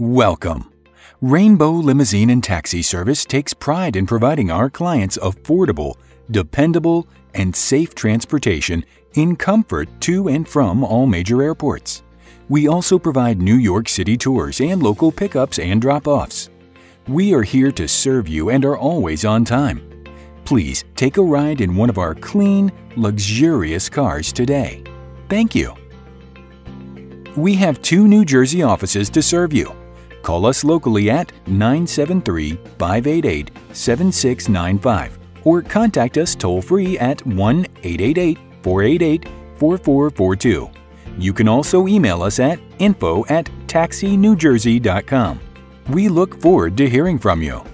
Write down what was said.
Welcome! Rainbow Limousine and Taxi Service takes pride in providing our clients affordable, dependable, and safe transportation in comfort to and from all major airports. We also provide New York City tours and local pickups and drop-offs. We are here to serve you and are always on time. Please take a ride in one of our clean, luxurious cars today. Thank you. We have 2 New Jersey offices to serve you. Call us locally at 973-588-7695 or contact us toll-free at 1-888-488-4442. You can also email us at info@TaxiNewJersey.com. We look forward to hearing from you.